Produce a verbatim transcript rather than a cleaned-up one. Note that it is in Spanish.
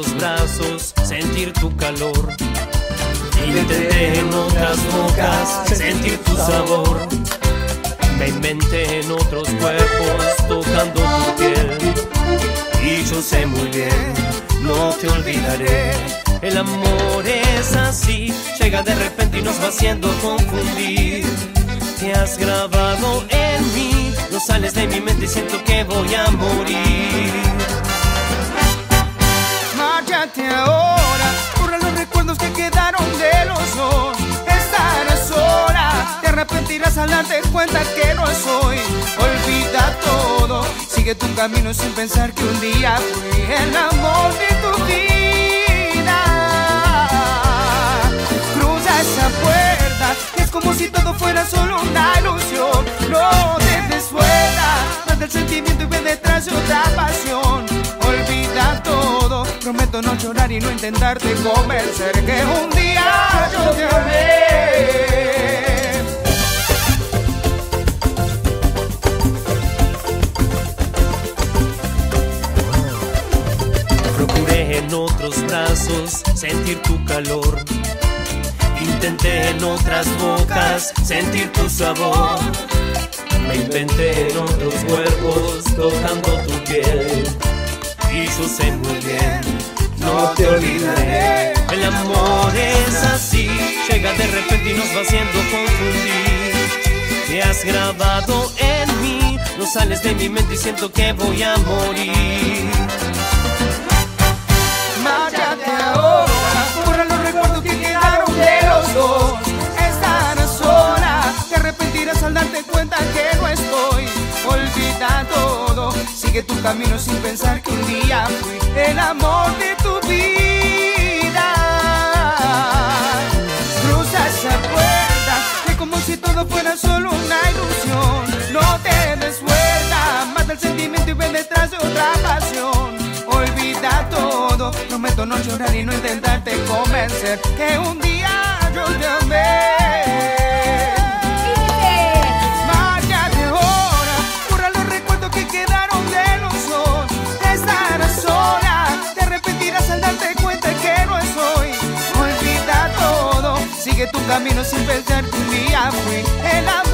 los brazos, sentir tu calor. Intenté en otras bocas sentir tu sabor. Me inventé en otros cuerpos tocando tu piel. Y yo sé muy bien, no te olvidaré. El amor es así, llega de repente y nos va haciendo confundir. Te has grabado en mí, no sales de mi mente y siento que voy a morir. Márchate ahora, borra los recuerdos que quedaron de los dos. Estarás sola, te arrepentirás al darte cuenta que no soy. Olvida todo, sigue tu camino sin pensar que un día fui el amor de tu vida. Cruza esa puerta, es como si todo fuera solo una ilusión. No te des vuelta, manda el sentimiento y ve detrás de otra pasión. Olvida todo, prometo no llorar y no intentarte convencer que un día yo te amé. En otros brazos sentir tu calor. Intenté en otras bocas sentir tu sabor. Me inventé en otros cuerpos tocando tu piel. Y yo sé muy bien, no te olvidaré. El amor es así, llega de repente y nos va haciendo confundir. Te has grabado en mí, no sales de mi mente y siento que voy a morir. Márchate ahora, borra los recuerdos que quedaron de los dos. Estarás sola, te arrepentirás al darte cuenta que no estoy. Olvida todo, sigue tu camino sin pensar que un día fui el amor de tu vida. Cruza esa puerta, es como si todo fuera solo una ilusión. No te des vuelta, mata el sentimiento y ven detrás de otra pasión. Olvida todo, prometo no llorar y no intentarte convencer que un día yo te amé. Márchate ahora, borra los recuerdos que quedaron de los dos. Estarás sola, te arrepentirás al darte cuenta que no es hoy. Olvida todo, sigue tu camino sin pensar que un día fui el amor.